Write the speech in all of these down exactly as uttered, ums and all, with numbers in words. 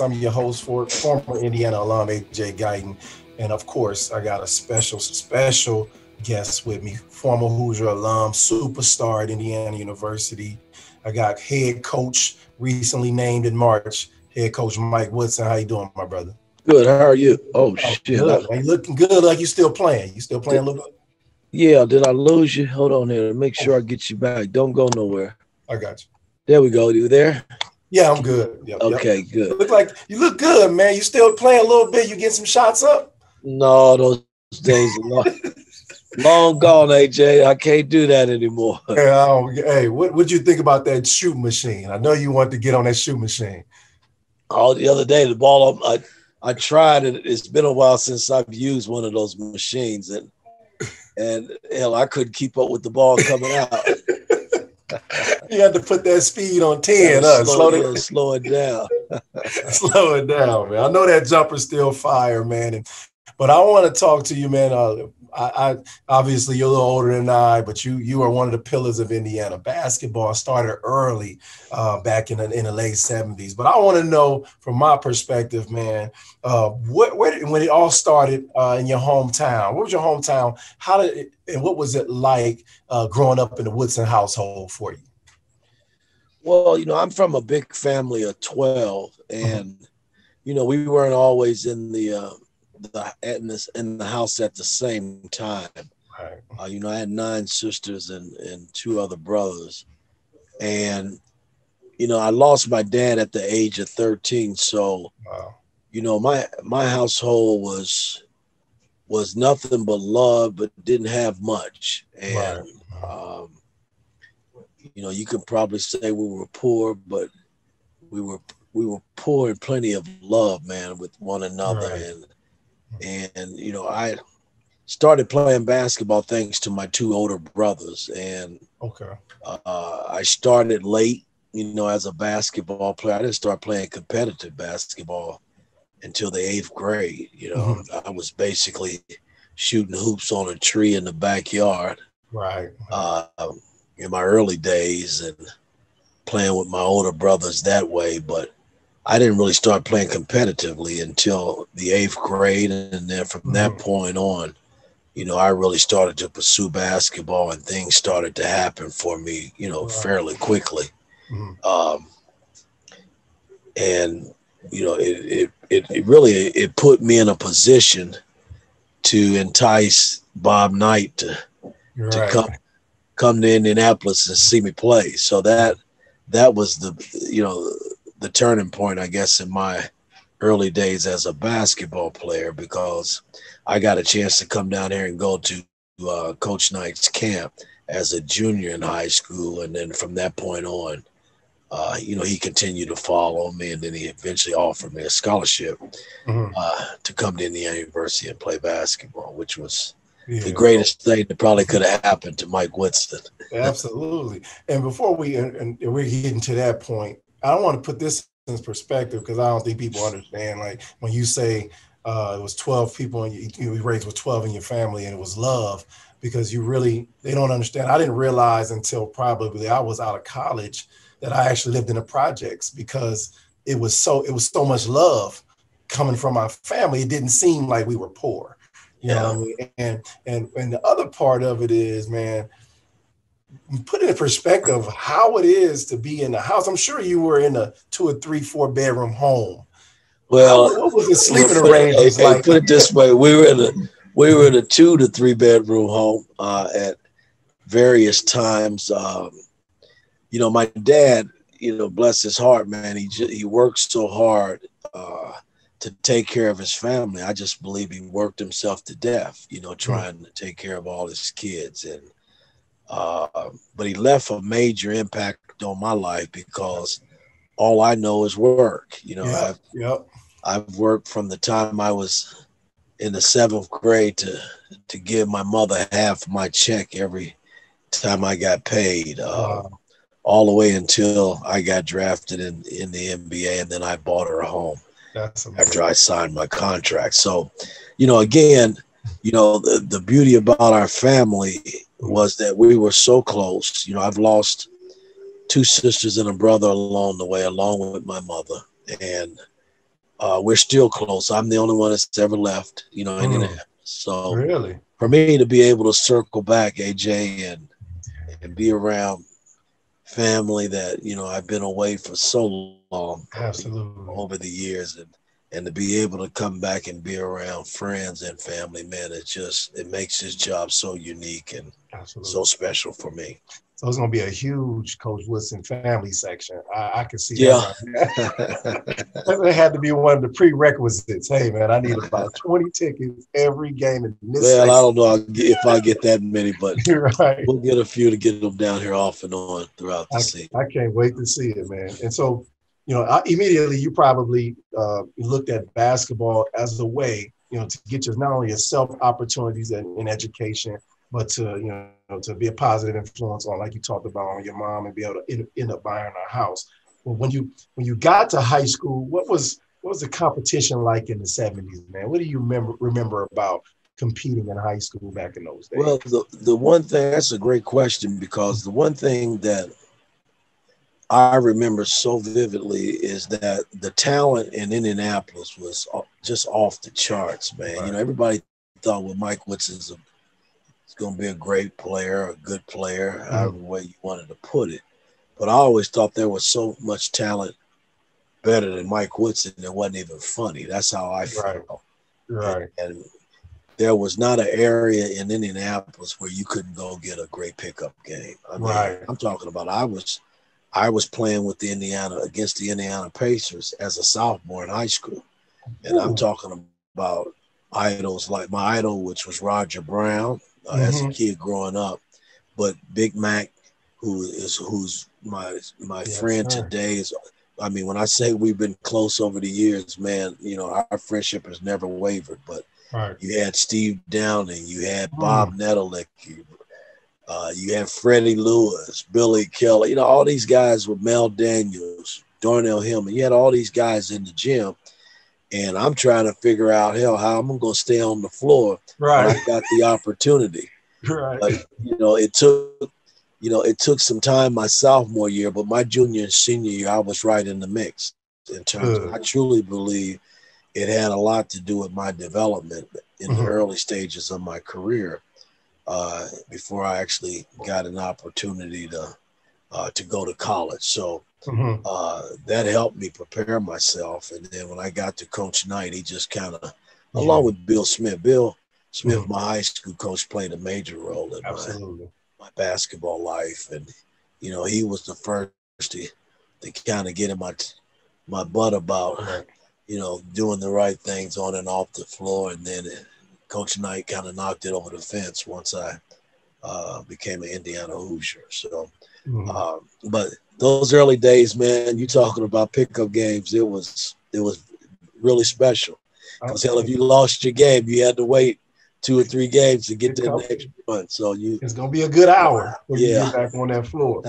I'm your host, for former Indiana alum A J Guyton, and of course, I got a special, special guest with me, former Hoosier alum, superstar at Indiana University. I got head coach, recently named in March, head coach Mike Woodson. How you doing, my brother? Good. How are you? Oh, oh shit! Good. You looking good? Like you still playing? You still playing a little bit? Yeah. Did I lose you? Hold on there. Make sure I get you back. Don't go nowhere. I got you. There we go. You there? Yeah, I'm good. Yep, okay, yep. Good. You look like you look good, man. You still playing a little bit? You getting some shots up? No, those days are long, long gone, A J. I can't do that anymore. Yeah, hey, what what'd you think about that shooting machine? I know you want to get on that shooting machine. Oh, the other day, the ball I I tried it. It's been a while since I've used one of those machines, and and hell, I couldn't keep up with the ball coming out. You had to put that speed on ten, huh? Slow, slow, it, slow it down. Slow it down, man. I know that jumper's still fire, man. And, but I want to talk to you, man. Uh, I, I obviously, you're a little older than I, but you you are one of the pillars of Indiana basketball. Started early uh, back in the, in the late seventies. But I want to know, from my perspective, man, uh, what where did, when it all started uh, in your hometown? What was your hometown? How did it, and what was it like uh, growing up in the Woodson household for you? Well, you know, I'm from a big family of twelve, and mm-hmm. you know, we weren't always in the uh, the in, this, in the house at the same time. Right. Uh, you know, I had nine sisters and and two other brothers, and you know, I lost my dad at the age of thirteen. So, wow. you know, my my household was was nothing but love, but didn't have much, and. Right. Wow. Um, You know, you could probably say we were poor, but we were we were poor and plenty of love, man, with one another. Right. And and you know, I started playing basketball thanks to my two older brothers. And okay, uh, I started late, you know, as a basketball player. I didn't start playing competitive basketball until the eighth grade. You know, mm-hmm. I was basically shooting hoops on a tree in the backyard. Right. Uh, in my early days and playing with my older brothers that way. But I didn't really start playing competitively until the eighth grade. And then from that point on, you know, I really started to pursue basketball and things started to happen for me, you know, fairly quickly. Mm-hmm. Um, and, you know, it, it, it really, it put me in a position to entice Bob Knight to, You're to right. come come to Indianapolis and see me play. So that that was the, you know, the turning point, I guess, in my early days as a basketball player, because I got a chance to come down here and go to uh, Coach Knight's camp as a junior in high school. And then from that point on, uh, you know, he continued to follow me, and then he eventually offered me a scholarship mm-hmm. uh, to come to Indiana University and play basketball, which was Yeah. the greatest thing that probably could have happened to Mike Woodson. Absolutely. And before we and we're getting to that point, I don't want to put this in perspective, because I don't think people understand. Like when you say uh, it was twelve people and you, you were raised with twelve in your family, and it was love, because you really they don't understand. I didn't realize until probably I was out of college that I actually lived in the projects, because it was so it was so much love coming from my family. It didn't seem like we were poor. You know what I mean? and, and and the other part of it is, man, put in perspective how it is to be in the house. I'm sure you were in a two or three, four bedroom home. Well, what, what was the sleeping arrangements like? Put it this way: we were in a we were in a two to three bedroom home uh, at various times. Um, you know, my dad, you know, bless his heart, man. He he worked so hard. Uh, to take care of his family. I just believe he worked himself to death, you know, trying to take care of all his kids. And, uh, but he left a major impact on my life, because all I know is work. You know, yep, I've, yep. I've worked from the time I was in the seventh grade to, to give my mother half my check every time I got paid. Uh, wow. All the way until I got drafted in, in the N B A, and then I bought her a home. After I signed my contract. So, you know, again, you know, the, the beauty about our family was that we were so close. You know, I've lost two sisters and a brother along the way, along with my mother. And Uh, we're still close. I'm the only one that's ever left, you know, in mm. Indiana. So really, for me to be able to circle back, A J, and and be around family that, you know, I've been away for so long, absolutely, over the years, and and to be able to come back and be around friends and family, man, it just, it makes this job so unique and absolutely so special for me. So it's going to be a huge Coach Woodson family section. I, I can see yeah. that. Right. That had to be one of the prerequisites. Hey, man, I need about twenty tickets every game in this Well, section. I don't know if I get that many, but right. we'll get a few to get them down here off and on throughout the I, season. I can't wait to see it, man. And so, you know, I, immediately you probably uh, looked at basketball as a way, you know, to get your, not only yourself opportunities and, and education, but to, you know, to be a positive influence on, like you talked about, on your mom, and be able to end up buying her house. Well, when you when you got to high school, what was what was the competition like in the seventies, man? What do you remember remember about competing in high school back in those days? Well, the, the one thing, that's a great question, because the one thing that I remember so vividly is that the talent in Indianapolis was just off the charts, man. Right. You know, everybody thought, well, Mike Woodson's a going to be a great player, a good player, mm-hmm. however way you wanted to put it. But I always thought there was so much talent better than Mike Woodson, it wasn't even funny. That's how I felt. Right. right. And, and there was not an area in Indianapolis where you couldn't go get a great pickup game. I mean, right. I'm talking about I was I was playing with the Indiana against the Indiana Pacers as a sophomore in high school. And Ooh. I'm talking about idols like my idol, which was Roger Brown. Uh, mm-hmm. as a kid growing up, but Big Mac, who is who's my my yes, friend sir. today, is, I mean, when I say we've been close over the years, man, you know, our friendship has never wavered. But right. you had Steve Downing, you had Bob mm. Nettlewick, you, uh, you had Freddie Lewis, Billy Keller, you know, all these guys with Mel Daniels, Darnell Hillman. You had all these guys in the gym. And I'm trying to figure out, hell, how I'm going to stay on the floor. Right. When I got the opportunity. Right. Like, you know, it took, you know, it took some time my sophomore year, but my junior and senior year, I was right in the mix in terms of, I truly believe it had a lot to do with my development in mm-hmm. the early stages of my career uh, before I actually got an opportunity to uh, to go to college. So, Mm-hmm. Uh, that helped me prepare myself. And then when I got to Coach Knight, he just kind of, mm-hmm. along with Bill Smith, Bill Smith, mm-hmm. my high school coach, played a major role in my, my basketball life. And, you know, he was the first to, to kind of get in my, my butt about, right. you know, doing the right things on and off the floor. And then Coach Knight kind of knocked it over the fence once I uh, became an Indiana Hoosier. So, mm-hmm. uh, but those early days, man, you talking about pickup games, it was it was really special. Because, okay. hell, if you lost your game, you had to wait two or three games to get to the next one. So you it's going to be a good hour when yeah. you get back on that floor.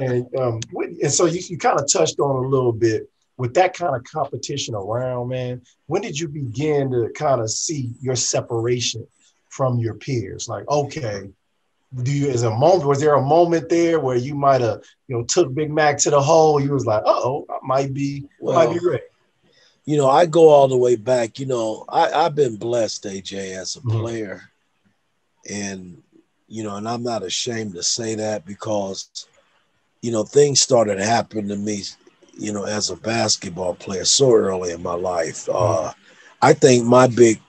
and um, and so you, you kind of touched on a little bit with that kind of competition around, man. When did you begin to kind of see your separation from your peers? Like, okay. Do you, is a moment, was there a moment there where you might have, you know, took Big Mac to the hole? You was like, uh-oh, I might be, well, I might be ready. You know, I go all the way back. You know, I, I've been blessed, A J, as a mm-hmm. player. And, you know, and I'm not ashamed to say that because, you know, things started happening to me, you know, as a basketball player so early in my life. Mm-hmm. Uh, I think my big,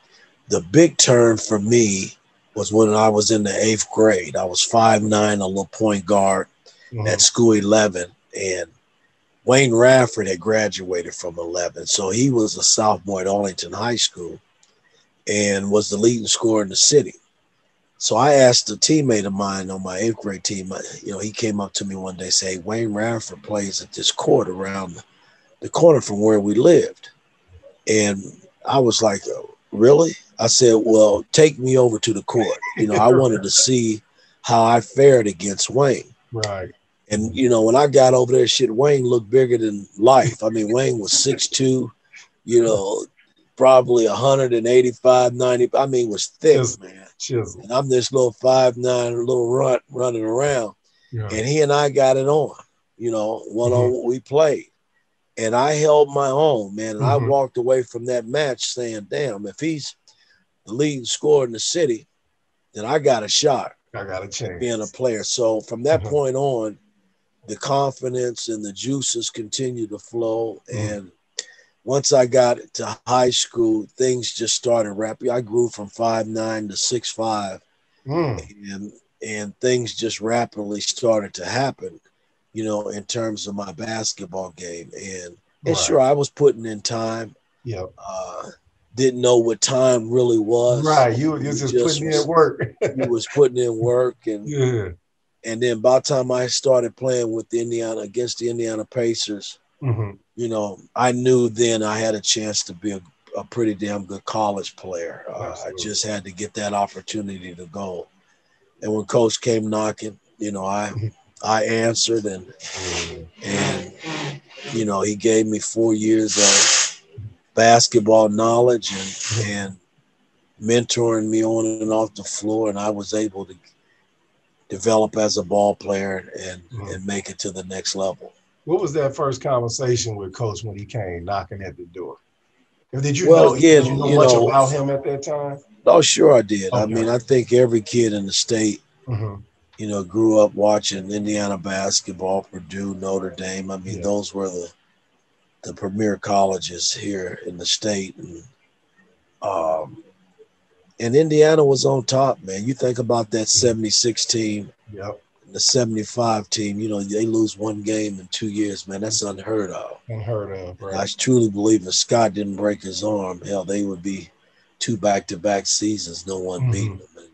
the big turn for me was when I was in the eighth grade. I was five nine, a little point guard mm-hmm. at school eleven, and Wayne Radford had graduated from eleven. So he was a sophomore at Arlington High School and was the leading scorer in the city. So I asked a teammate of mine on my eighth grade team, you know, he came up to me one day and said, hey, Wayne Radford plays at this court around the corner from where we lived. And I was like, really? I said, well, take me over to the court. You know, I wanted to see how I fared against Wayne. Right. And, you know, when I got over there, shit, Wayne looked bigger than life. I mean, Wayne was six two, you know, probably one eighty-five, ninety. I mean, was thick, Chisel. man. Chisel. And I'm this little five nine, little runt running around. Yeah. And he and I got it on, you know, one-on-one mm-hmm. we played. And I held my own, man. And mm-hmm. I walked away from that match saying, damn, if he's the leading scorer in the city, then I got a shot. I got a chance. Being a player. So from that mm-hmm. point on, the confidence and the juices continued to flow. Mm-hmm. And once I got to high school, things just started rapidly. I grew from five nine to six five. Mm. And, and things just rapidly started to happen, you know, in terms of my basketball game. And, and right. sure, I was putting in time. Yeah. Uh, didn't know what time really was. Right. You were just, just putting was, in work. You was putting in work. And yeah. and then by the time I started playing with the Indiana, against the Indiana Pacers, mm-hmm. you know, I knew then I had a chance to be a, a pretty damn good college player. Uh, I just had to get that opportunity to go. And when Coach came knocking, you know, I – I answered, and, and, you know, he gave me four years of basketball knowledge and, and mentoring me on and off the floor. And I was able to develop as a ball player and, and make it to the next level. What was that first conversation with Coach when he came knocking at the door? Did you well, know, again, did you know you much know, about him at that time? Oh, sure I did. Okay. I mean, I think every kid in the state mm-hmm. you know, grew up watching Indiana basketball, Purdue, Notre Dame. I mean, yeah. those were the the premier colleges here in the state. And, um, and Indiana was on top, man. You think about that seventy-six team, yep. the seventy-five team, you know, they lose one game in two years, man. That's unheard of. Unheard of, right. I truly believe if Scott didn't break his arm, hell, they would be two back-to-back seasons, no one mm-hmm. beating them. And,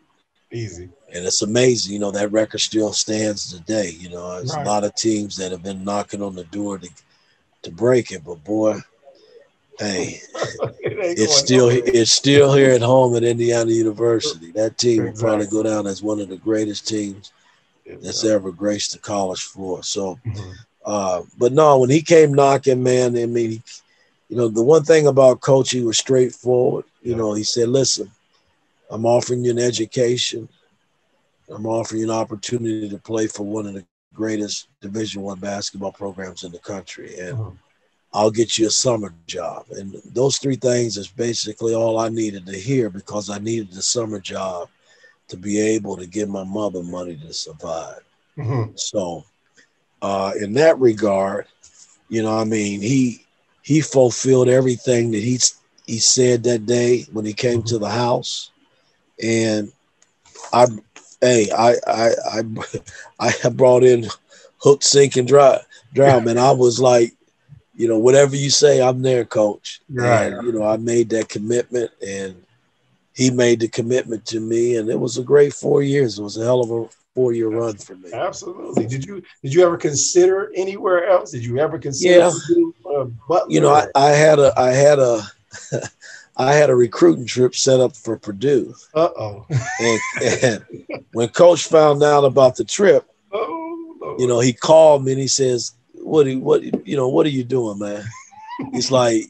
easy. And it's amazing, you know, that record still stands today. You know, there's right. a lot of teams that have been knocking on the door to to break it. But, boy, hey, it it's still nowhere. It's still here at home at Indiana University. That team exactly. will probably go down as one of the greatest teams that's yeah. ever graced the college floor. So, mm-hmm. uh, but, no, when he came knocking, man, I mean, he, you know, the one thing about Coach, he was straightforward. You yeah. know, he said, listen, I'm offering you an education. I'm offering you an opportunity to play for one of the greatest Division One basketball programs in the country, and mm-hmm. I'll get you a summer job. And those three things is basically all I needed to hear, because I needed the summer job to be able to give my mother money to survive. Mm-hmm. So uh, in that regard, you know, I mean, he he fulfilled everything that he, he said that day when he came mm-hmm. to the house. And I, hey, I, I, I, I brought in hook, sink, and dry, dry, man. I was like, you know, whatever you say, I'm there, Coach. Right. And, you know, I made that commitment, and he made the commitment to me, and it was a great four years. It was a hell of a four-year run for me. Absolutely. Did you did you ever consider anywhere else? Did you ever consider? Yeah. You, uh, Butler? You know, I, I had a, I had a. I had a recruiting trip set up for Purdue. Uh-oh. and, and when Coach found out about the trip, oh, you know, he called me and he says, what, you, what, you know, what are you doing, man? He's like,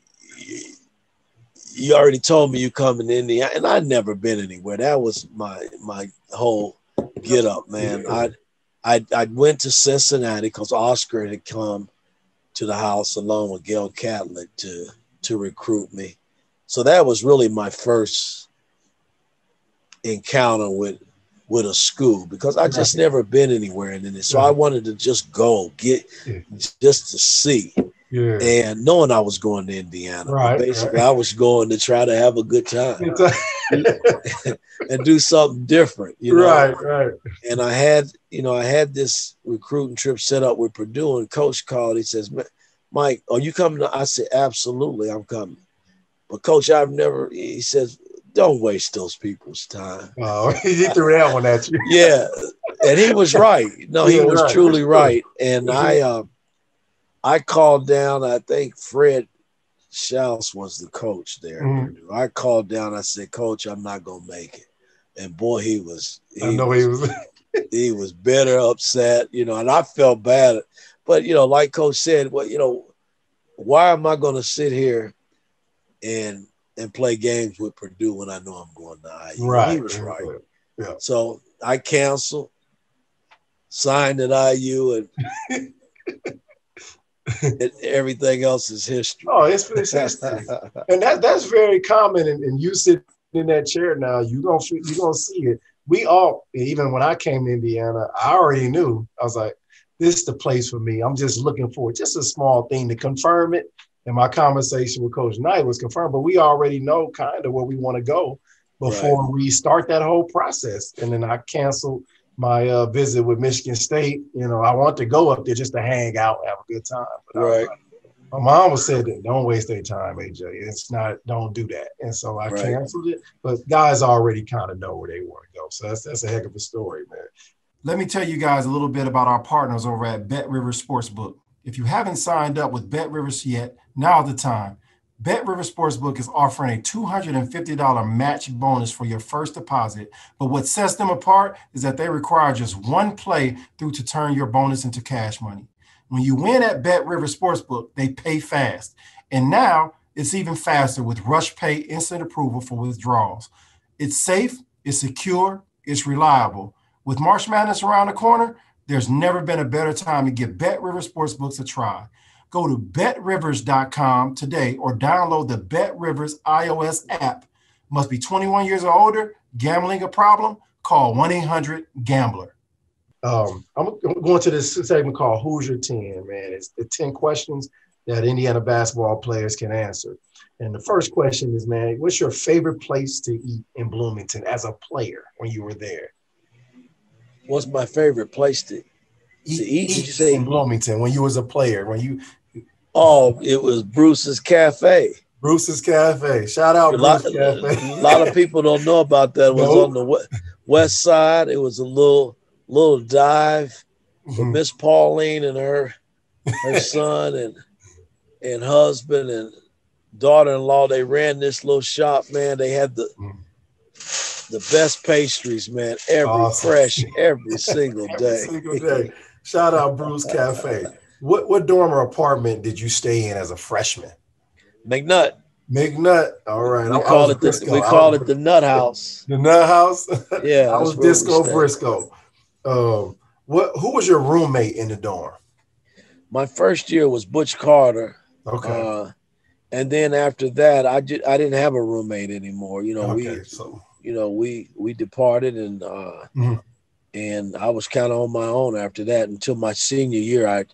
you already told me you coming to Indiana. And I'd never been anywhere. That was my, my whole get up, man. I, I, I went to Cincinnati because Oscar had come to the house along with Gail Catlett to, to recruit me. So that was really my first encounter with with a school, because I just never been anywhere in it. So yeah. I wanted to just go get yeah. just to see yeah. and knowing I was going to Indiana. Right, basically, right. I was going to try to have a good time and do something different. You know? Right, right. And I had, you know, I had this recruiting trip set up with Purdue, and Coach called. He says, Mike, are you coming? I said, absolutely, I'm coming. But Coach, I've never, he says, don't waste those people's time. Oh, he threw that one at you. Yeah. And he was right. No, he yeah, was right. truly right. And mm-hmm. I uh, I called down, I think Fred Schaus was the coach there. Mm-hmm. I called down, I said, Coach, I'm not going to make it. And boy, he was. He I know was, he was. He was bitter, upset, you know, and I felt bad. But, you know, like Coach said, well, you know, why am I going to sit here and and play games with Purdue when I know I'm going to I U? Right. He was right. Yeah. So I canceled, signed at I U, and it, everything else is history. Oh, it's, it's history. And that that's very common. And, and you sit in that chair now, you're going you gonna see it. We all, even when I came to Indiana, I already knew. I was like, this is the place for me. I'm just looking for just a small thing to confirm it. And my conversation with Coach Knight was confirmed, but we already know kind of where we want to go before right. we start that whole process. And then I canceled my uh, visit with Michigan State. You know, I want to go up there just to hang out, have a good time. But right. I, my mom was said, don't waste their time, A J. It's not, don't do that. And so I right. canceled it. But guys already kind of know where they want to go. So that's, that's a heck of a story, man. Let me tell you guys a little bit about our partners over at Bet Rivers Sportsbook. If you haven't signed up with Bet Rivers yet, now's the time. Bet Rivers Sportsbook is offering a two hundred fifty dollars match bonus for your first deposit. But what sets them apart is that they require just one play through to turn your bonus into cash money. When you win at Bet Rivers Sportsbook, they pay fast. And now it's even faster with Rush Pay instant approval for withdrawals. It's safe, it's secure, it's reliable. With March Madness around the corner, there's never been a better time to give Bet Rivers Sportsbooks a try. Go to bet rivers dot com today or download the Bet Rivers iOS app. Must be twenty-one years or older. Gambling a problem? Call one eight hundred gambler. Um, I'm going to this segment called Who's Your ten, man. It's the ten questions that Indiana basketball players can answer. And the first question is, man, what's your favorite place to eat in Bloomington as a player when you were there? What's my favorite place to eat? To eat, did you say? In Bloomington, when you was a player, when you oh, it was Bruce's Cafe. Bruce's Cafe. Shout out a Bruce's lot, Cafe. A lot of people don't know about that. It was nope. on the west side. It was a little little dive with mm-hmm. Miss Pauline and her her son and and husband and daughter-in-law. They ran this little shop, man. They had the mm. the best pastries, man, every awesome. fresh, every single every day. single day. Shout out Bruce Cafe. What what dorm or apartment did you stay in as a freshman? McNutt. McNutt. All right. We called it the, we called it the Nut House. The Nut House? Yeah. I was Disco Briscoe. Um, what who was your roommate in the dorm? My first year was Butch Carter. Okay. Uh, and then after that, I just I didn't have a roommate anymore. You know, okay, we so You know, we we departed, and uh, mm-hmm. and I was kind of on my own after that until my senior year. I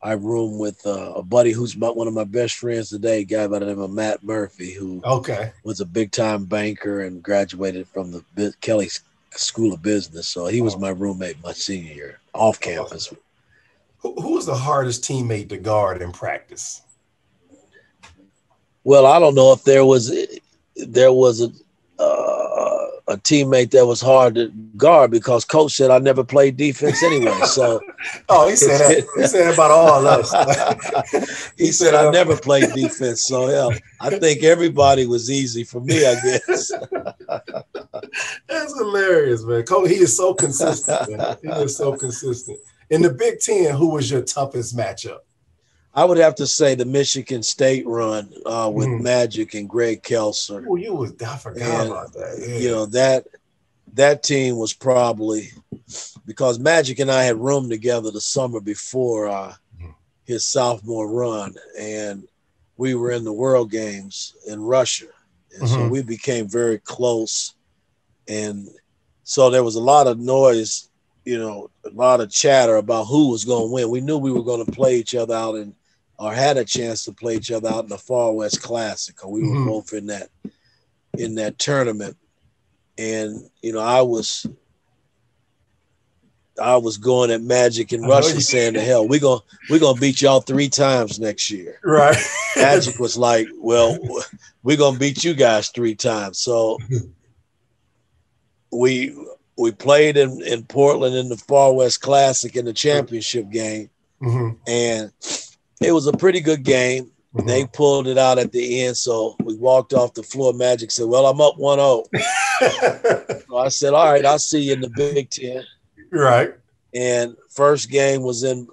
I roomed with uh, a buddy who's my, one of my best friends today, a guy by the name of Matt Murphy, who okay. was a big time banker and graduated from the B- Kelly School of Business. So he was oh. my roommate my senior year off campus. Who, who was the hardest teammate to guard in practice? Well, I don't know if there was there was a. Uh, a teammate that was hard to guard because coach said I never played defense anyway. So oh, he said that. He said about all of us. he, he said, said I never played defense. So yeah, I think everybody was easy for me, I guess. That's hilarious, man. Coach, he is so consistent, man. He is so consistent. In the Big Ten, who was your toughest matchup? I would have to say the Michigan State run uh, with mm. Magic and Greg Kelser. Oh, you was I forgot and, about that. Yeah. You know, that that team was probably because Magic and I had roomed together the summer before uh, mm. his sophomore run, and we were in the World Games in Russia, and mm-hmm. so we became very close. And so there was a lot of noise, you know, a lot of chatter about who was going to win. We knew we were going to play each other out and or had a chance to play each other out in the Far West Classic. We were mm-hmm. both in that in that tournament. And, you know, I was I was going at Magic and Russia saying to hell, we're going we're gonna beat y'all three times next year. Right. Magic was like, well, we're going to beat you guys three times. So we we played in, in Portland in the Far West Classic in the championship game. Mm-hmm. And it was a pretty good game. Mm-hmm. They pulled it out at the end, so we walked off the floor. Magic said, well, I'm up one oh. So I said, all right, I'll see you in the Big Ten. Right. And first game was in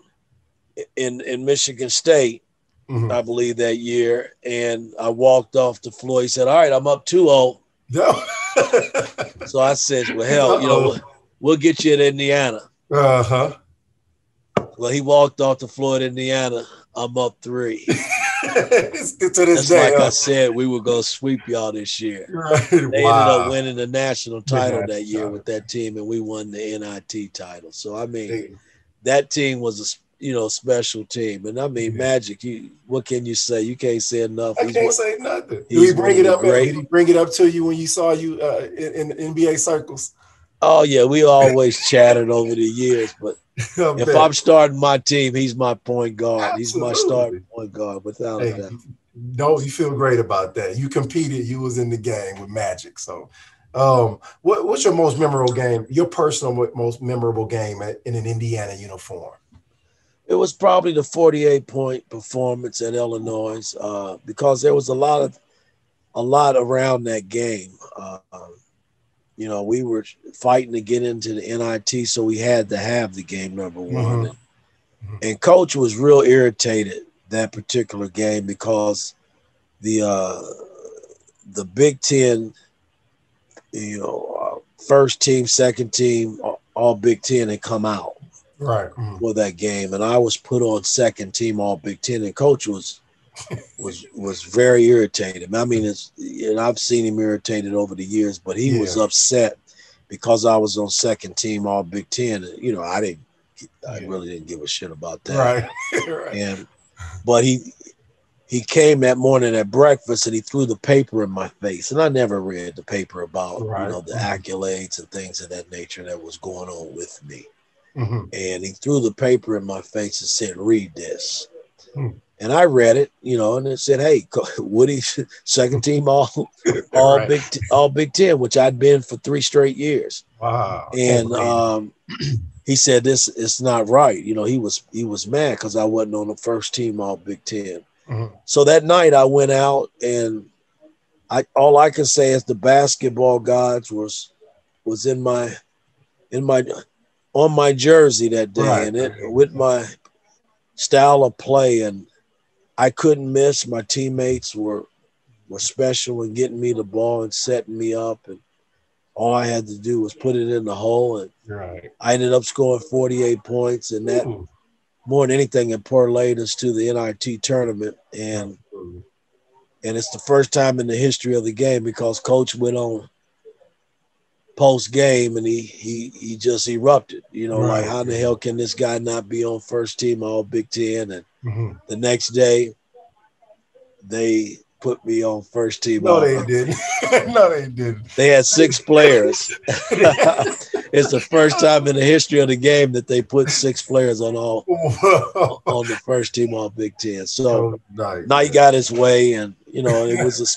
in, in Michigan State, mm-hmm. I believe, that year. And I walked off the floor. He said, all right, I'm up two oh. No. So I said, well, hell, Uh-oh. you know, we'll, we'll get you in Indiana. Uh-huh. Well, he walked off the floor at Indiana. I'm up three. it's, to this That's day, like huh? I said, we were going to sweep y'all this year. Right. They wow. ended up winning the national title yeah, that year title. with that team, and we won the N I T title. So, I mean, Damn. that team was a you know special team. And, I mean, yeah. Magic, you, what can you say? You can't say enough. I he's, can't say nothing. Did he, bring it up, did he bring it up to you when you saw you uh, in, in N B A circles? Oh, yeah, we always chatted over the years, but I'm if bet. I'm starting my team, he's my point guard. Absolutely. He's my starting point guard, without hey, that. No, you feel great about that. You competed. You was in the game with Magic. So um, what, what's your most memorable game, your personal most memorable game in an Indiana uniform? It was probably the forty-eight-point performance at Illinois uh, because there was a lot of a lot around that game. Uh, You know, we were fighting to get into the N I T, so we had to have the game number one. Mm-hmm. And Coach was real irritated that particular game because the uh, the Big Ten, you know, uh, first team, second team, all Big Ten had come out right mm-hmm. for that game, and I was put on second team all Big Ten, and Coach was was was very irritated. I mean, it's, and I've seen him irritated over the years, but he yeah. was upset because I was on second team all Big Ten. You know, I didn't, I yeah. really didn't give a shit about that. Right. right. And but he he came that morning at breakfast and he threw the paper in my face, and I never read the paper about right. you know the accolades and things of that nature that was going on with me. Mm-hmm. And he threw the paper in my face and said, "Read this." Mm. And I read it, you know, and it said, "Hey, Woody, second team all, all right. big, t- all Big Ten," which I'd been for three straight years. Wow! And um, he said, "This it's not right." You know, he was he was mad because I wasn't on the first team all Big Ten. Mm-hmm. So that night, I went out, and I all I can say is the basketball gods was was in my in my on my jersey that day, right. and it with my style of play and. I couldn't miss. My teammates were were special in getting me the ball and setting me up, and all I had to do was put it in the hole. And right. I ended up scoring forty-eight points, and that Ooh. more than anything, it parlayed us to the N I T tournament. And Ooh. and it's the first time in the history of the game because Coach went on post game and he he he just erupted. You know, right. like how the hell can this guy not be on first team all Big Ten? And Mm-hmm. the next day, they put me on first team. No, they didn't. no, they didn't. They had six players. It's the first time in the history of the game that they put six players on all on the first team all Big Ten. So oh, Knight got his way, and you know it was a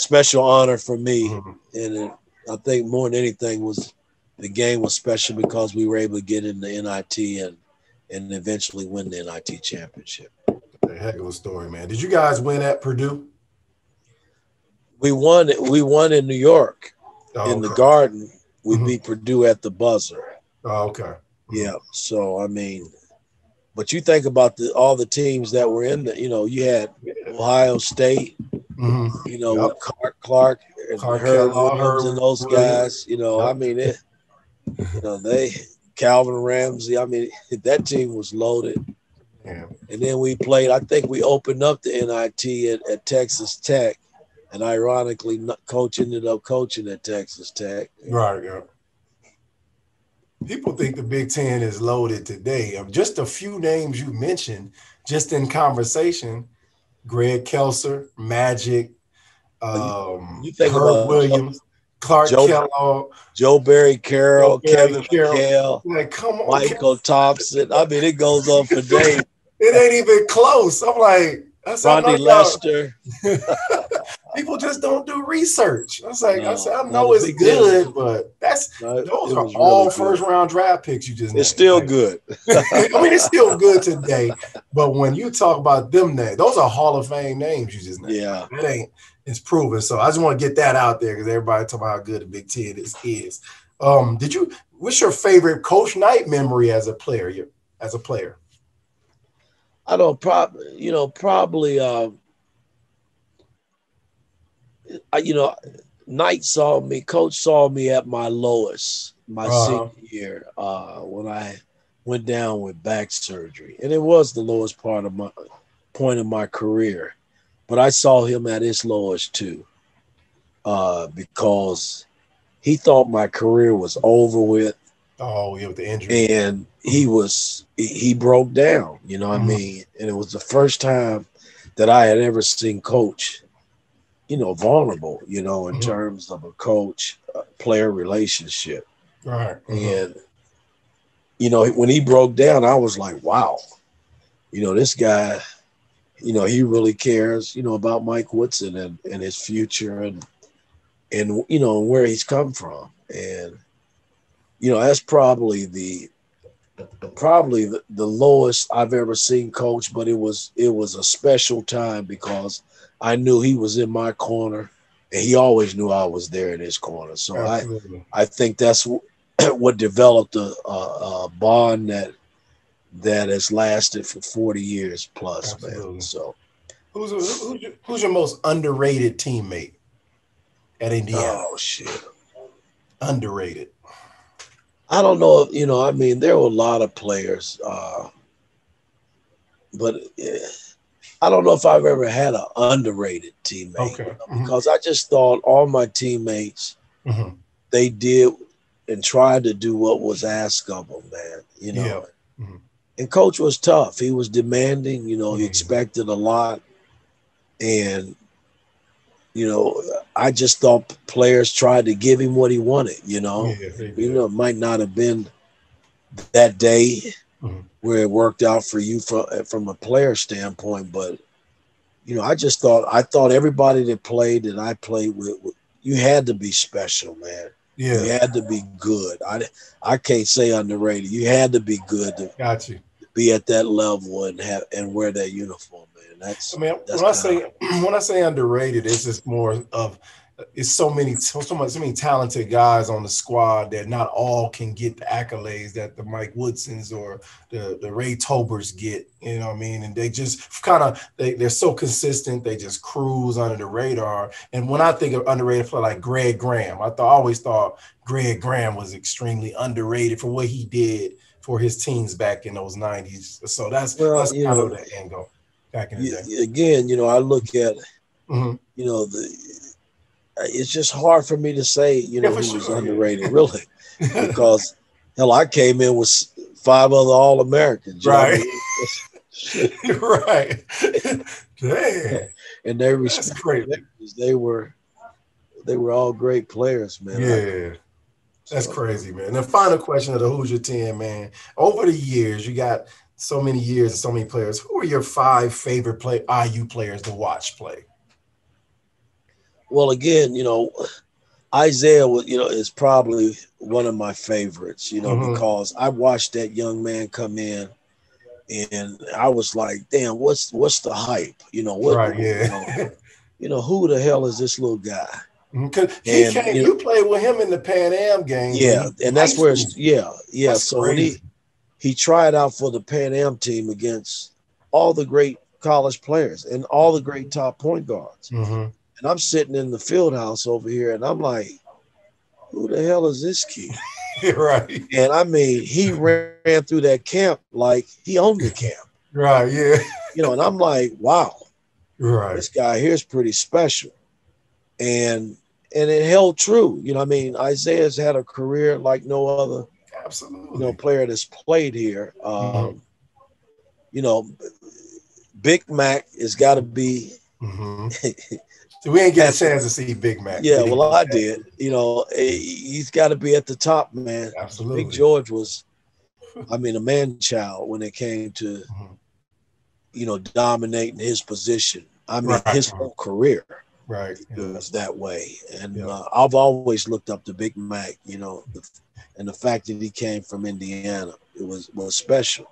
special honor for me. Mm-hmm. And it, I think more than anything was the game was special because we were able to get in the N I T and. and eventually win the N I T championship. Heck of a story, man. Did you guys win at Purdue? We won We won in New York oh, in okay. the Garden. We mm-hmm. beat Purdue at the buzzer. Oh, okay. Mm-hmm. Yeah, so, I mean, but you think about the, all the teams that were in the, you know, you had Ohio State, mm-hmm. you know, yep. with Clark, Clark and Clark Herb Williams and those guys. You know, yep. I mean, it, you know, they – Calvin Ramsey. I mean, that team was loaded. Yeah. And then we played, I think we opened up the N I T at, at Texas Tech. And ironically, Coach ended up coaching at Texas Tech. Right, yeah. People think the Big Ten is loaded today. Just a few names you mentioned just in conversation, Greg Kelser, Magic, um, you think Herb Williams. Clark Joe, Kellogg, Joe Barry Carroll, Joe Barry Kevin Carroll. McHale, like, come on, Michael Kevin. Thompson. I mean, it goes on for days. It ain't even close. I'm like, that's Rodney Lester. People just don't do research. I was like, no, I, said, I know it's good, good, but that's no, those are all really first good. round draft picks you just It's named. still like, good. I mean, it's still good today, but when you talk about them names, those are Hall of Fame names you just named. Yeah. It ain't it's proven. So I just want to get that out there because everybody talking about how good the Big Ten is. is. Um, did you what's your favorite Coach Knight memory as a player? Your, as a player? I don't probably you know, probably uh, I, you know, Knight saw me, Coach saw me at my lowest, my uh-huh. senior year uh, when I went down with back surgery. And it was the lowest part of my point of my career. But I saw him at his lowest too, uh, because he thought my career was over with. Oh, yeah, with the injury. And he was, he broke down, you know what mm-hmm. I mean? And it was the first time that I had ever seen Coach, you know, vulnerable, you know, in mm-hmm. terms of a coach-player relationship. Right. Mm-hmm. And, you know, when he broke down, I was like, wow, you know, this guy, you know, he really cares, you know, about Mike Woodson and, and his future and, and, you know, where he's come from. And, you know, that's probably the probably the, the lowest I've ever seen Coach, but it was it was a special time because I knew he was in my corner and he always knew I was there in his corner. So Absolutely. I I think that's w- what developed a, a, a bond that that has lasted for forty years plus, Absolutely. Man. So who's, who's, your, who's your most underrated teammate at Indiana? Oh, shit. Underrated. I don't know if, you know, I mean, there were a lot of players, uh, but I don't know if I've ever had an underrated teammate okay. mm-hmm. because I just thought all my teammates, mm-hmm. they did and tried to do what was asked of them, man, you know. Yeah. Mm-hmm. And Coach was tough. He was demanding, you know, mm-hmm. he expected a lot. And, you know, I just thought players tried to give him what he wanted, you know. Yeah, you know, it might not have been that day mm-hmm. where it worked out for you from, from a player standpoint, but, you know, I just thought I thought everybody that played that I played with, you had to be special, man. Yeah. You had to be good. I, I can't say underrated. You had to be good to Got you. Be at that level and have and wear that uniform. That's, I mean, that's when I say I, when I say underrated, it's just more of it's so many so, so much so many talented guys on the squad that not all can get the accolades that the Mike Woodsons or the, the Ray Tobers get. You know what I mean? And they just kind of they they're so consistent. They just cruise under the radar. And when I think of underrated, for like Greg Graham, I, th- I always thought Greg Graham was extremely underrated for what he did for his teams back in those nineties. So that's well, that's kind know, of the angle. Back in the day. Again, you know, I look at, mm-hmm. you know, the it's just hard for me to say, you know, yeah, who sure. was underrated, really, because hell, I came in with five other All-Americans, right? You know what I mean? Right. Damn. And they respected. They were, they were all great players, man. Yeah. I, That's so. Crazy, man. And the final question of the Hoosier ten, man. Over the years, you got so many years and so many players. Who are your five favorite play I U players to watch play? Well, again, you know, Isaiah, you know, is probably one of my favorites, you know, mm-hmm. because I watched that young man come in and I was like, damn, what's what's the hype? You know, what right, yeah. you know, you know, who the hell is this little guy? Because he and, came, you, know, you played with him in the Pan Am game. Yeah, and that's where, it's, yeah, yeah. That's so when he, he tried out for the Pan Am team against all the great college players and all the great top point guards. Mm-hmm. And I'm sitting in the field house over here, and I'm like, who the hell is this kid? Right. And, I mean, he ran through that camp like he owned the camp. Right, yeah. You know, and I'm like, wow. Right. This guy here is pretty special. And and it held true. You know, I mean, Isaiah's had a career like no other Absolutely. You know, player that's played here. Um, mm-hmm. You know, Big Mac has got to be. Mm-hmm. So we ain't get a chance to see Big Mac. Yeah, well, I did. You know, he's got to be at the top, man. Absolutely. Big George was, I mean, a man-child when it came to, mm-hmm. you know, dominating his position. I mean, right. his whole career. Right, yeah. It was that way, and yeah. uh, I've always looked up to Big Mac, you know, the, and the fact that he came from Indiana, it was was special.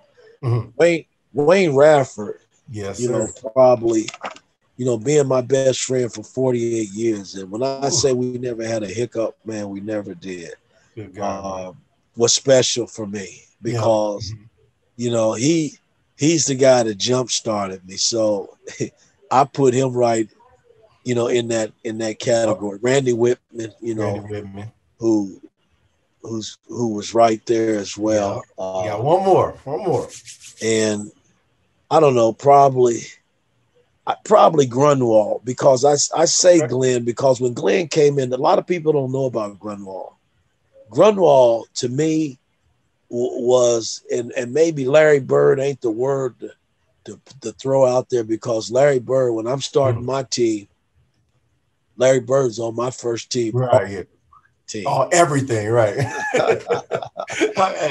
Mm-hmm. Wayne Wayne Radford, yes, you sir. know, probably, you know, being my best friend for forty-eight years, and when I Ooh. say we never had a hiccup, man, we never did. Good God. Uh, was special for me because, yeah. mm-hmm. you know, he he's the guy that jump started me, so I put him right. You know, in that in that category, Randy Whitman, you know, Randy Whitman. who who's who was right there as well. Yeah, uh, yeah one more, one more. And I don't know, probably probably Grunwald, because I, I say Glenn because when Glenn came in, a lot of people don't know about Grunwald. Grunwald, to me, w- was, and, and maybe Larry Bird ain't the word to, to, to throw out there, because Larry Bird, when I'm starting mm-hmm. my team, Larry Bird's on my first team. Right. Team. Oh, everything, right. Hey,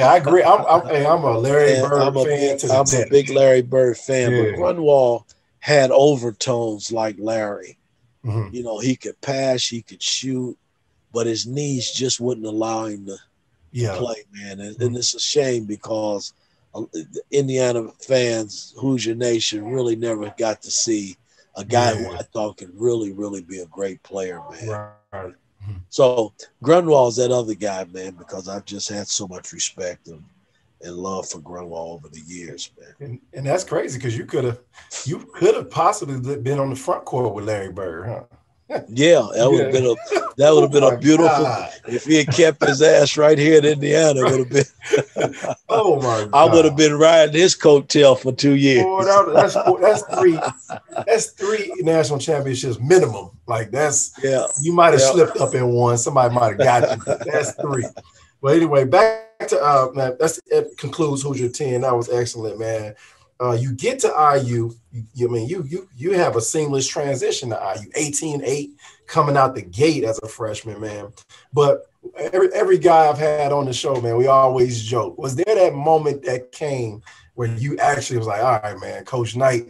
I agree. I'm, I'm, hey, I'm a Larry and Bird I'm a fan. Big, to the I'm death. a big Larry Bird fan, yeah. But Grunwald had overtones like Larry. Mm-hmm. You know, he could pass, he could shoot, but his knees just wouldn't allow him to yeah. play, man. And, mm-hmm. and it's a shame, because Indiana fans, Hoosier Nation, really never got to see a guy yeah. who I thought could really, really be a great player, man. Right. So Grunwald's that other guy, man, because I've just had so much respect and, and love for Grunwald over the years, man. And, and that's crazy, because you could have, you could have possibly been on the front court with Larry Bird, huh? Yeah, that would have yeah. been a that would have been oh a beautiful. God. If he had kept his ass right here in Indiana, right. would have been. Oh my! God. I would have been riding his coattail for two years. Boy, that's, that's three. That's three national championships minimum. Like that's yeah. You might have yeah. slipped up in one. Somebody might have got you. But that's three. But anyway, back to uh, man, that's it. Concludes Hoosier ten. That was excellent, man. Uh, you get to I U, you, you I mean you you you have a seamless transition to I U, eighteen eight coming out the gate as a freshman, man. But every every guy I've had on the show, man, we always joke. Was there that moment that came where you actually was like, all right, man, Coach Knight,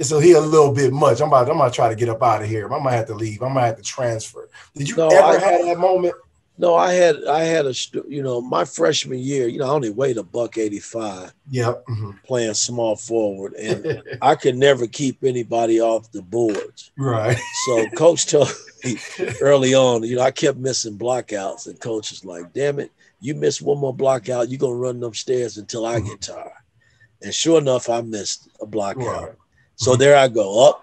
so he a little bit much. I'm about I'm gonna try to get up out of here. I might have to leave. I might have to transfer. Did you no, ever I, have that moment? No, I had I had a you know my freshman year, you know I only weighed a buck eighty-five. Yep. Mm-hmm. Playing small forward, and I could never keep anybody off the boards. Right. So Coach told me early on, you know I kept missing blockouts, and Coach was like, "Damn it, you miss one more blockout, you're gonna run them stairs until I mm-hmm. get tired." And sure enough, I missed a blockout. Right. So mm-hmm. there I go up.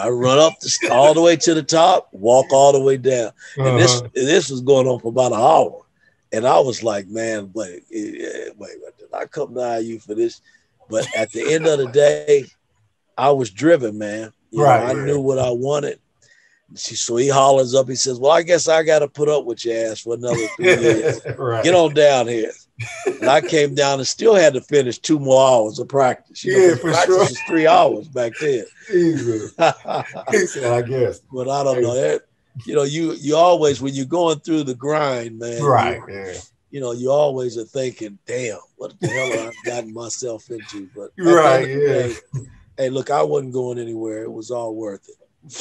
I run up the, all the way to the top, walk all the way down. And uh-huh. this this was going on for about an hour. And I was like, man, wait, wait, wait, did I come to I U for this? But at the end of the day, I was driven, man. You right, know, I right. knew what I wanted. So he hollers up. He says, well, I guess I got to put up with your ass for another three years. Right. Get on down here. And I came down and still had to finish two more hours of practice. You yeah, know, for practice sure. was three hours back then. Jesus. Yeah, I guess. But I don't know. You know, you you always, when you're going through the grind, man. Right, you, yeah. You know, you always are thinking, damn, what the hell have I gotten myself into? But right, yeah. Day, hey, look, I wasn't going anywhere. It was all worth it.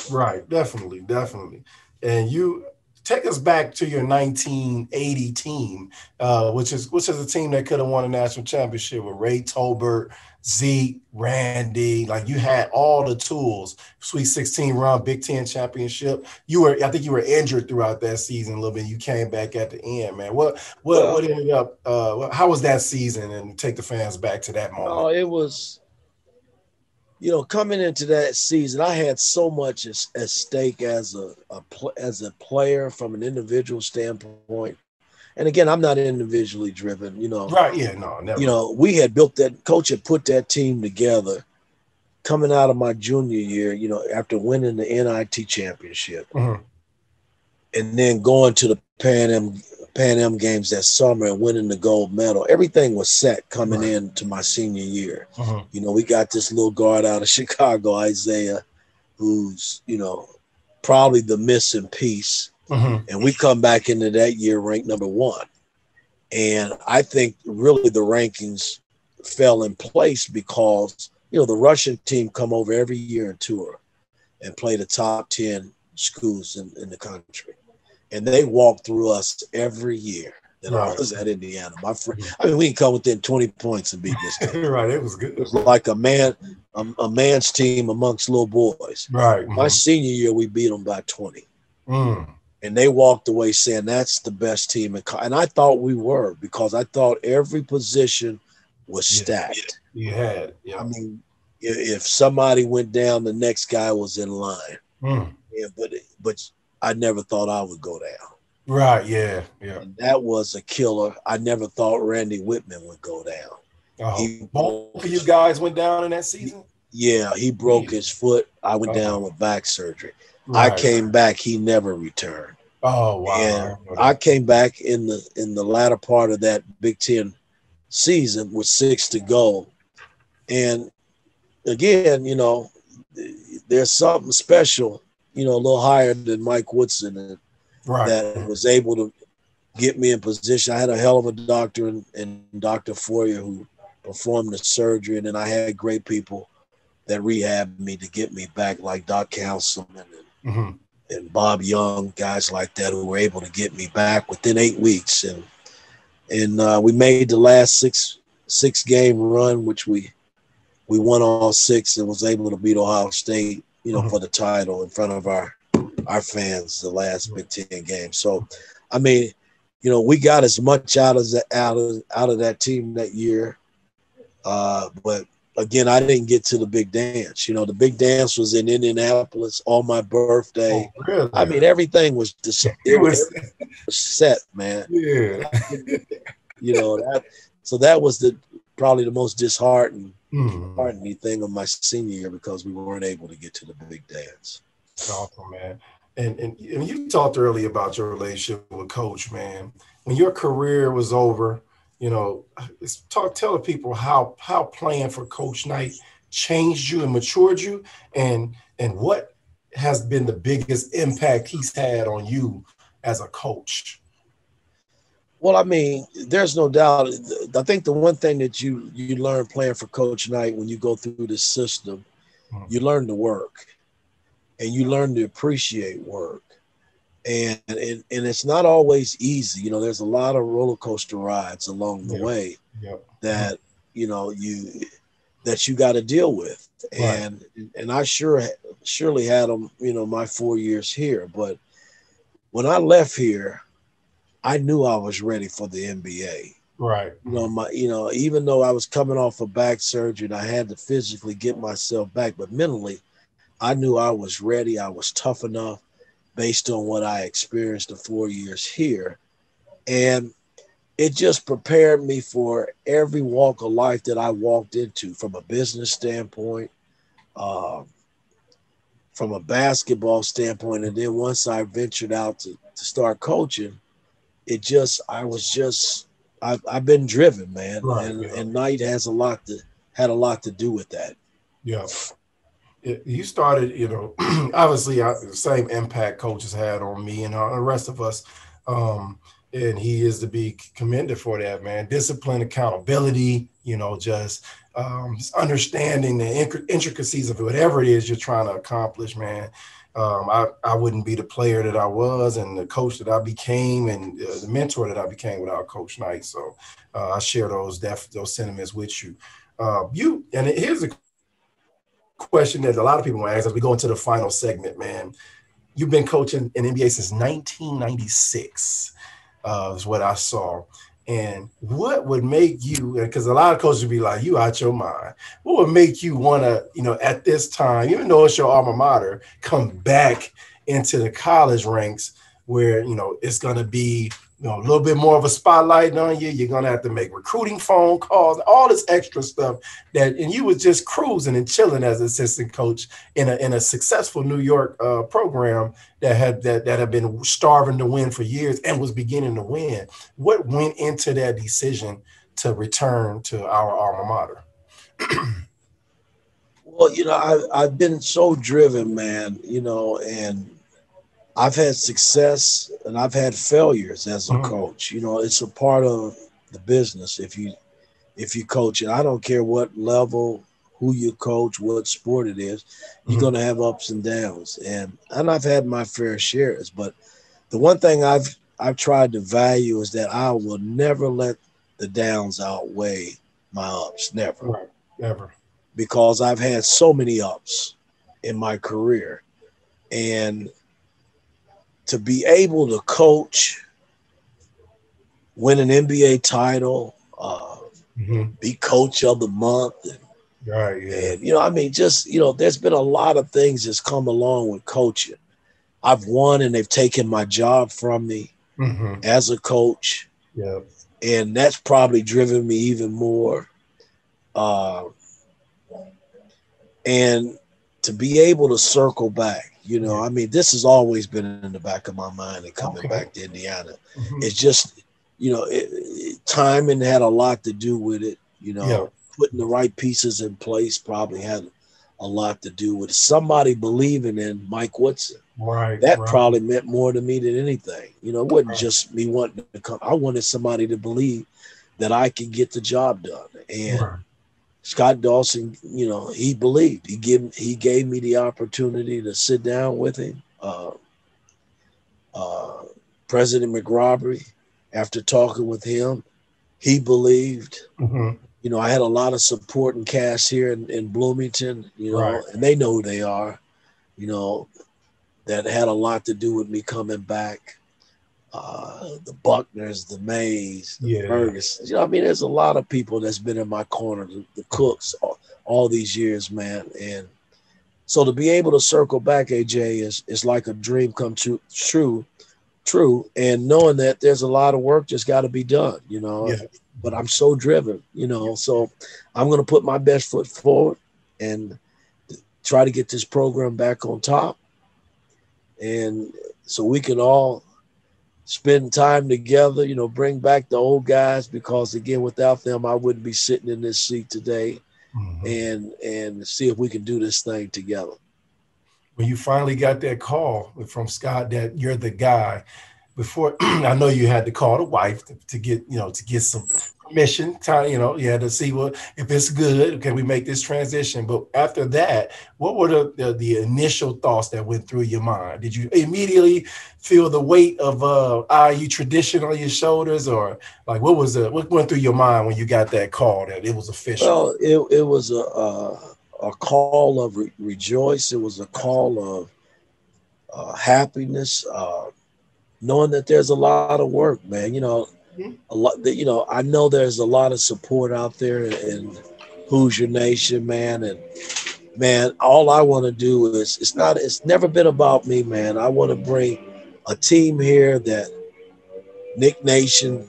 Right, definitely, definitely. And you take us back to your nineteen eighty team, uh, which is which is a team that could have won a national championship with Ray Tolbert, Zeke, Randy. Like you had all the tools. Sweet sixteen run, Big Ten championship. You were, I think, you were injured throughout that season a little bit. You came back at the end, man. What what well, what ended up? Uh, how was that season? And take the fans back to that moment. Oh, it was. You know, coming into that season, I had so much at, at stake as a, a pl- as a player from an individual standpoint. And again, I'm not individually driven, you know. Right, yeah, no, never. You know, we had built that, Coach had put that team together coming out of my junior year, you know, after winning the N I T championship. Mm-hmm. And then going to the Pan Am, Pan Am games that summer and winning the gold medal. Everything was set coming right. into my senior year. Uh-huh. You know, we got this little guard out of Chicago, Isaiah, who's, you know, probably the missing piece. Uh-huh. And we come back into that year ranked number one. And I think really the rankings fell in place because, you know, the Russian team come over every year and tour and play the top ten schools in, in the country. And they walked through us every year that right. I was at Indiana. My friend, I mean, we didn't come within twenty points and beat this team. Right, it was good. It was like a man, a, a man's team amongst little boys. Right. My mm. senior year, we beat them by twenty, mm. and they walked away saying that's the best team in co-. And I thought we were, because I thought every position was stacked. You yeah. had, yeah. I mean, if somebody went down, the next guy was in line. Mm. Yeah, but but. I never thought I would go down. Right, yeah, yeah. And that was a killer. I never thought Randy Whitman would go down. Oh, he, both of you guys went down in that season? Yeah, he broke his foot. I went oh. down with back surgery. Right. I came back. He never returned. Oh, wow. And I came back in the in the latter part of that Big Ten season with six to go. And, again, you know, there's something special, you know, a little higher than Mike Woodson and, right. that was able to get me in position. I had a hell of a doctor and, and Doctor Fourier who performed the surgery, and then I had great people that rehabbed me to get me back, like Doc Councilman and, mm-hmm. and Bob Young, guys like that who were able to get me back within eight weeks. And and uh, we made the last six six game run, which we we won all six and was able to beat Ohio State, you know, mm-hmm. for the title in front of our our fans the last Big Ten game. So, I mean, you know, we got as much out of that out of out of that team that year. Uh, but again, I didn't get to the big dance. You know, the big dance was in Indianapolis on my birthday. Oh, really? I mean, everything was just it was set, man. Yeah. You know, that, so that was the probably the most disheartening, mm. disheartening thing of my senior year because we weren't able to get to the big dance. Awesome, man. And, and and you talked earlier about your relationship with Coach, man. When your career was over, you know, talk tell the people how how playing for Coach Knight changed you and matured you, and and what has been the biggest impact he's had on you as a coach. Well, I mean, there's no doubt. I think the one thing that you you learn playing for Coach Knight when you go through this system, mm-hmm. you learn to work. And you learn to appreciate work. And, and and it's not always easy. You know, there's a lot of roller coaster rides along the yep. way yep. that, you know, you that you got to deal with. Right. And and I sure surely had them, you know, my four years here. But when I left here, I knew I was ready for the N B A. Right. You know, my you know, even though I was coming off a back surgery and I had to physically get myself back, but mentally I knew I was ready. I was tough enough based on what I experienced the four years here. And it just prepared me for every walk of life that I walked into from a business standpoint, uh, from a basketball standpoint. And then once I ventured out to, to start coaching, it just, I was just, I've, I've been driven, man. Right, and, yeah. and Knight has a lot to, had a lot to do with that. Yeah. You started, you know, obviously I, the same impact Coach has had on me and the rest of us, um, and he is to be commended for that, man. Discipline, accountability, you know, just, um, just understanding the intric- intricacies of whatever it is you're trying to accomplish, man. Um, I, I wouldn't be the player that I was and the coach that I became and uh, the mentor that I became without Coach Knight. So uh, I share those def- those sentiments with you. Uh, you and here's a question that a lot of people want to ask as we go into the final segment, man. You've been coaching in N B A since nineteen ninety-six, uh, is what I saw. And what would make you, because a lot of coaches would be like, you out your mind. What would make you want to, you know, at this time, even though it's your alma mater, come back into the college ranks where, you know, it's going to be, you know, a little bit more of a spotlight on you. You're going to have to make recruiting phone calls, all this extra stuff that, and you was just cruising and chilling as assistant coach in a, in a successful New York uh, program that had, that, that had been starving to win for years and was beginning to win. What went into that decision to return to our alma mater? Well, you know, I, I've been so driven, man, you know, and I've had success and I've had failures as a mm-hmm. coach. You know, it's a part of the business if you if you coach. And I don't care what level, who you coach, what sport it is, mm-hmm. you're going to have ups and downs. And and I've had my fair shares. But the one thing I've I've tried to value is that I will never let the downs outweigh my ups. Never. Right. Never. Because I've had so many ups in my career. And to be able to coach, win an N B A title, uh, mm-hmm. be coach of the month. And, right, yeah. and, you know, I mean, just, you know, there's been a lot of things that's come along with coaching. I've won and they've taken my job from me. mm-hmm. as a coach. Yeah. And that's probably driven me even more. Uh, and to be able to circle back, you know, I mean, this has always been in the back of my mind and coming okay. back to Indiana. Mm-hmm. It's just, you know, it, it, timing had a lot to do with it. You know, yeah. putting the right pieces in place probably had a lot to do with somebody believing in Mike Woodson. Right. That right. probably meant more to me than anything. You know, it wasn't right. just me wanting to come. I wanted somebody to believe that I could get the job done. And right. Scott Dawson, you know, he believed. He gave, he gave me the opportunity to sit down with him. Uh, uh, President McRoberry, after talking with him, he believed. Mm-hmm. You know, I had a lot of support and cast here in, in Bloomington, you know, right. and they know who they are, you know, that had a lot to do with me coming back. Uh, the Buckners, the Mays, the yeah. Fergusons. You know, I mean, there's a lot of people that's been in my corner, the, the Cooks, all, all these years, man. And so to be able to circle back, A J, is is like a dream come true, true, true. And knowing that there's a lot of work that's got to be done, you know. Yeah. But I'm so driven, you know. So I'm going to put my best foot forward and try to get this program back on top. And so we can all spend time together, you know, bring back the old guys, because again, without them, I wouldn't be sitting in this seat today, mm-hmm. and and see if we can do this thing together. When you finally got that call from Scott that you're the guy, before I know you had to call the wife to, to get, you know, to get some permission, time, you know, you had to see what if it's good, can we make this transition? But after that, what were the, the, the initial thoughts that went through your mind? Did you immediately feel the weight of uh, I U tradition on your shoulders, or like what was the, what went through your mind when you got that call that it was official? Well, it, it was a a, a call of re- rejoice. It was a call of uh, happiness, uh, knowing that there's a lot of work, man. You know. A lot that, you know, I know there's a lot of support out there in Hoosier Nation, man. And man, all I want to do is, it's not, it's never been about me, man. I want to bring a team here that Nick Nation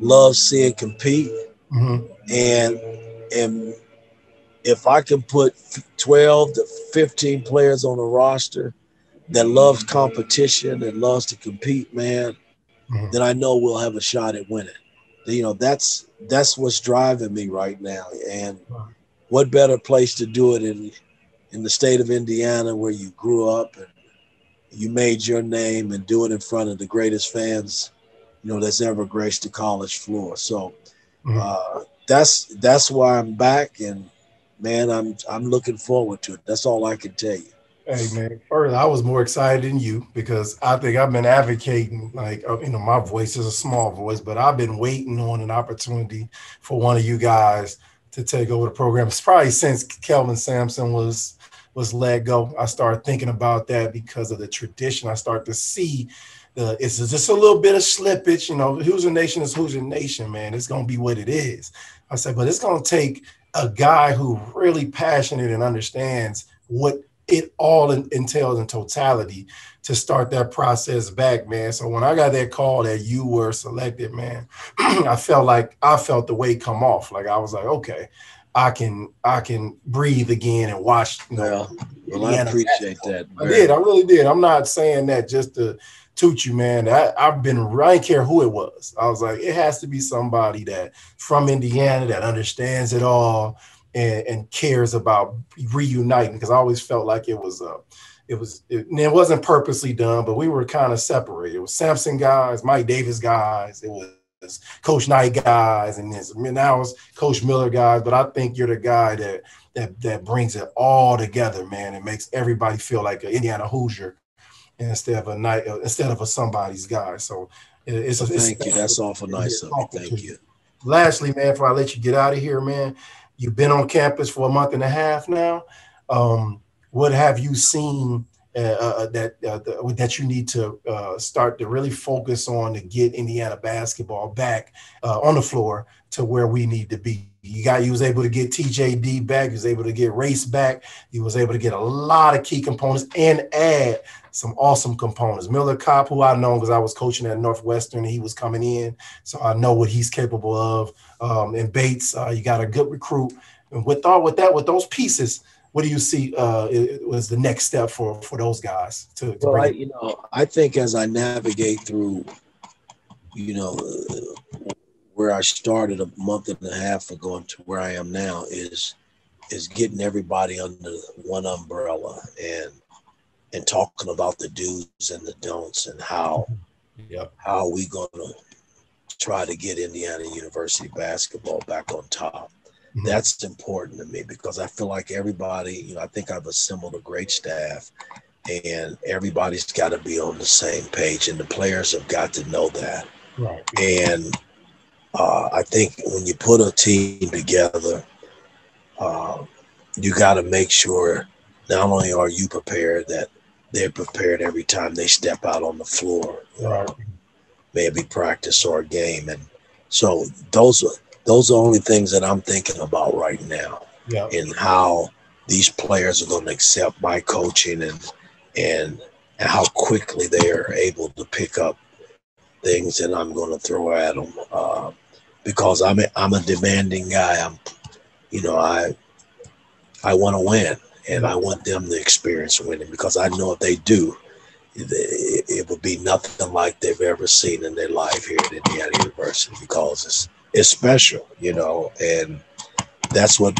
loves seeing compete. Mm-hmm. And, and if I can put twelve to fifteen players on a roster that loves competition and loves to compete, man, mm-hmm. then I know we'll have a shot at winning. You know, that's that's what's driving me right now. And what better place to do it in in the state of Indiana, where you grew up and you made your name, and do it in front of the greatest fans, you know, that's ever graced the college floor. So mm-hmm. uh, that's that's why I'm back, and man, I'm I'm looking forward to it. That's all I can tell you. Hey, man, first, I was more excited than you, because I think I've been advocating, like, you know, my voice is a small voice, but I've been waiting on an opportunity for one of you guys to take over the program. It's probably since Kelvin Sampson was, was let go. I started thinking about that because of the tradition. I start to see the, it's just a little bit of slippage. You know, Hoosier Nation is Hoosier Nation, man. It's going to be what it is. I said, but it's going to take a guy who really passionate and understands what it all entails in totality to start that process back, man. So when I got that call that you were selected, man, I felt like I felt the weight come off. Like I was like, okay, I can, I can breathe again and watch. You know, well, well I appreciate that. I did. I really did. I'm not saying that just to toot you, man. I, I've been, I didn't care who it was. I was like, it has to be somebody that from Indiana that understands it all. And, and cares about reuniting, because I always felt like it was, uh, it was, it, it wasn't purposely done, but we were kind of separated. It was Sampson guys, Mike Davis guys, it was Coach Knight guys, and this, I mean, now it's Coach Miller guys. But I think you're the guy that that that brings it all together, man. It makes everybody feel like an Indiana Hoosier instead of a night, uh, instead of a somebody's guy. So it, it's a well, thank it's, you. That's awful nice of you. Thank you. Lastly, man, before I let you get out of here, man. You've been on campus for a month and a half now. Um, what have you seen uh, that uh, the, that you need to uh, start to really focus on to get Indiana basketball back uh, on the floor to where we need to be. You got, you was able to get T J D back. You was able to get Race back. You was able to get a lot of key components and add some awesome components. Miller Copp, who I know because I was coaching at Northwestern, and he was coming in, so I know what he's capable of. Um, and Bates, uh, you got a good recruit. And with all with that, with those pieces, what do you see uh, was the next step for for those guys? To, to well, bring I, you know, I think as I navigate through, you know, Uh, where I started a month and a half ago to where I am now is is getting everybody under one umbrella and and talking about the do's and the don'ts and how yep. how are we gonna try to get Indiana University basketball back on top. Mm-hmm. That's important to me because I feel like everybody, you know, I think I've assembled a great staff and everybody's gotta be on the same page and the players have got to know that. Right. And Uh, I think when you put a team together, uh, you got to make sure not only are you prepared, that they're prepared every time they step out on the floor, uh, maybe practice or a game. And so those are, those are the only things that I'm thinking about right now yeah. and how these players are going to accept my coaching and, and, and how quickly they are able to pick up things that I'm going to throw at them. Uh, Because I'm a, I'm a demanding guy. I'm, you know, I I want to win, and I want them to experience winning because I know if they do, it, it will be nothing like they've ever seen in their life here at Indiana University because it's it's special, you know, and that's what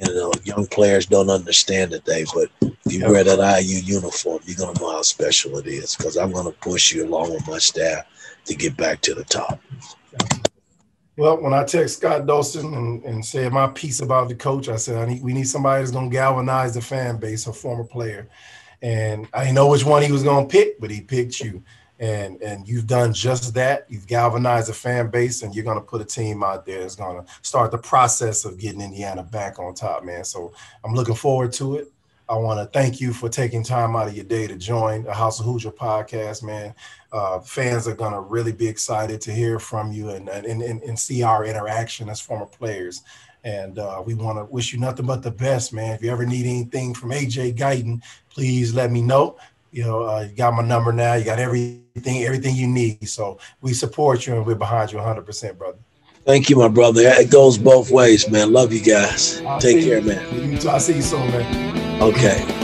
you know young players don't understand today. But if you wear that I U uniform, you're gonna know how special it is because I'm gonna push you along with my staff to get back to the top. Well, when I text Scott Dawson and, and said my piece about the coach, I said, I need, we need somebody that's going to galvanize the fan base, a former player. And I didn't know which one he was going to pick, but he picked you. And and you've done just that. You've galvanized the fan base, and you're going to put a team out there that's going to start the process of getting Indiana back on top, man. So I'm looking forward to it. I want to thank you for taking time out of your day to join the House of Hoosier podcast, man. Uh, fans are going to really be excited to hear from you and, and, and, and see our interaction as former players. And uh, we want to wish you nothing but the best, man. If you ever need anything from A J Guyton, please let me know. You know, uh, you got my number now. You got everything, everything you need. So we support you and we're behind you one hundred percent, brother. Thank you, my brother. It goes both ways, man. Love you guys. Take care, man. You too. I'll see you soon, man. Okay.